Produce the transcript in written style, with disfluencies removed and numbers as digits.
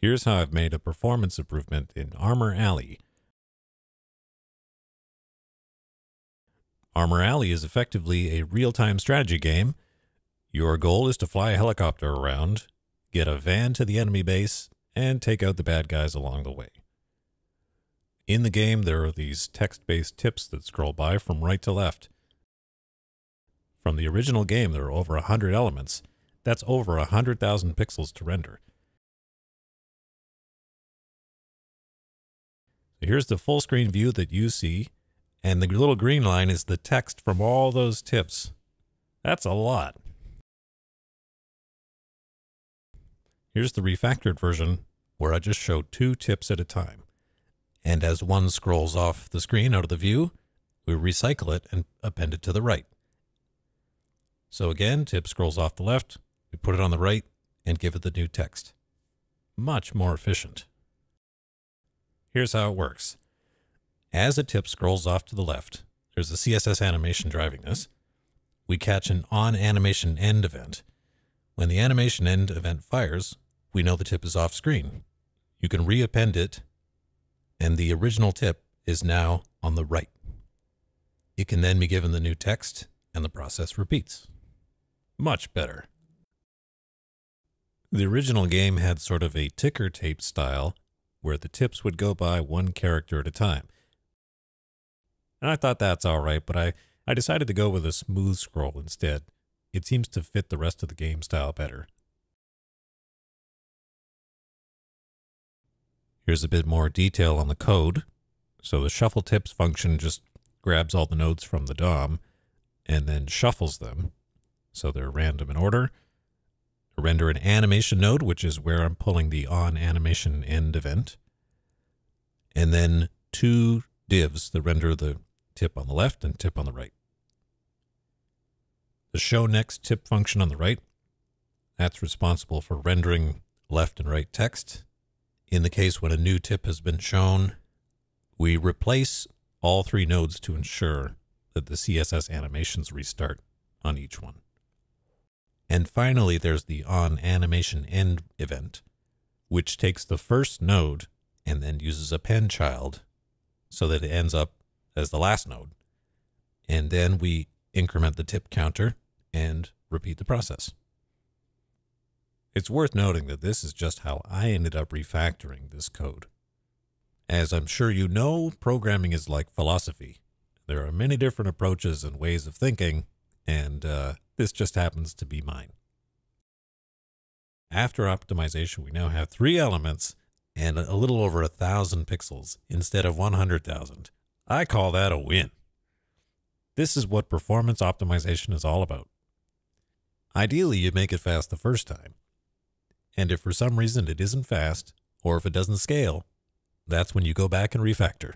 Here's how I've made a performance improvement in Armor Alley. Armor Alley is effectively a real-time strategy game. Your goal is to fly a helicopter around, get a van to the enemy base, and take out the bad guys along the way. In the game, there are these text-based tips that scroll by from right to left. From the original game, there are over 100 elements. That's over 100,000 pixels to render. So here's the full-screen view that you see, and the little green line is the text from all those tips. That's a lot. Here's the refactored version, where I just show two tips at a time. And as one scrolls off the screen out of the view, we recycle it and append it to the right. So again, tip scrolls off the left, we put it on the right, and give it the new text. Much more efficient. Here's how it works. As a tip scrolls off to the left, there's a CSS animation driving this. We catch an onAnimationEnd event. When the animation end event fires, we know the tip is off screen. You can reappend it, and the original tip is now on the right. It can then be given the new text, and the process repeats. Much better. The original game had sort of a ticker tape style where the tips would go by one character at a time. And I thought that's all right, but I decided to go with a smooth scroll instead. It seems to fit the rest of the game style better. Here's a bit more detail on the code. So the shuffle tips function just grabs all the nodes from the DOM and then shuffles them so they're random in order. Render an animation node, which is where I'm pulling the onAnimationEnd event. And then two divs that render the tip on the left and tip on the right. The showNextTip function on the right, that's responsible for rendering left and right text. In the case when a new tip has been shown, we replace all three nodes to ensure that the CSS animations restart on each one. And finally, there's the onAnimationEnd event, which takes the first node and then uses a append child so that it ends up as the last node. And then we increment the tip counter and repeat the process. It's worth noting that this is just how I ended up refactoring this code. As I'm sure you know, programming is like philosophy. There are many different approaches and ways of thinking, and this just happens to be mine. After optimization, we now have three elements and a little over 1,000 pixels instead of 100,000. I call that a win. This is what performance optimization is all about. Ideally, you make it fast the first time. And if for some reason it isn't fast, or if it doesn't scale, that's when you go back and refactor.